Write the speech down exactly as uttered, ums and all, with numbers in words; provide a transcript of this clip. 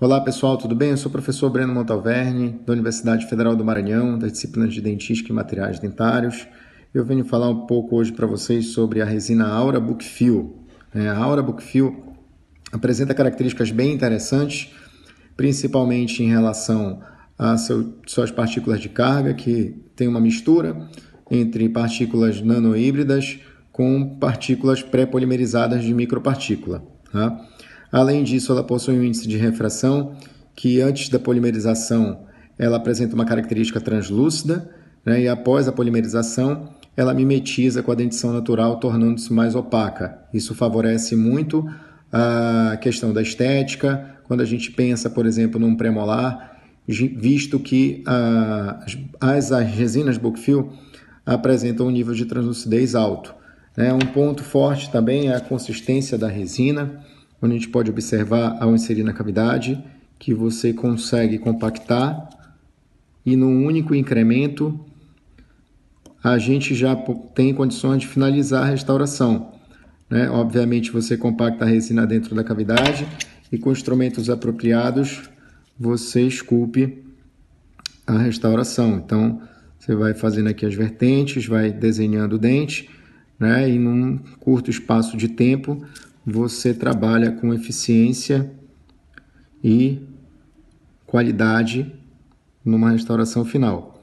Olá pessoal, tudo bem? Eu sou o professor Breno Mont'Alverne, da Universidade Federal do Maranhão, das disciplinas de Dentística e Materiais Dentários. Eu venho falar um pouco hoje para vocês sobre a resina Aura Bulk fill. A Aura Bulk fill apresenta características bem interessantes, principalmente em relação a seu, suas partículas de carga, que tem uma mistura entre partículas nanohíbridas com partículas pré-polimerizadas de micropartícula. Tá? Além disso, ela possui um índice de refração que, antes da polimerização, ela apresenta uma característica translúcida, né? E após a polimerização, ela mimetiza com a dentição natural, tornando-se mais opaca. Isso favorece muito a questão da estética, quando a gente pensa, por exemplo, num premolar, visto que a, as, as resinas bulk fill apresentam um nível de translucidez alto. Né? Um ponto forte também é a consistência da resina, onde a gente pode observar ao inserir na cavidade, que você consegue compactar e num único incremento a gente já tem condições de finalizar a restauração. Né? Obviamente você compacta a resina dentro da cavidade e com instrumentos apropriados você esculpe a restauração. Então você vai fazendo aqui as vertentes, vai desenhando o dente, né? E num curto espaço de tempo você trabalha com eficiência e qualidade numa restauração final.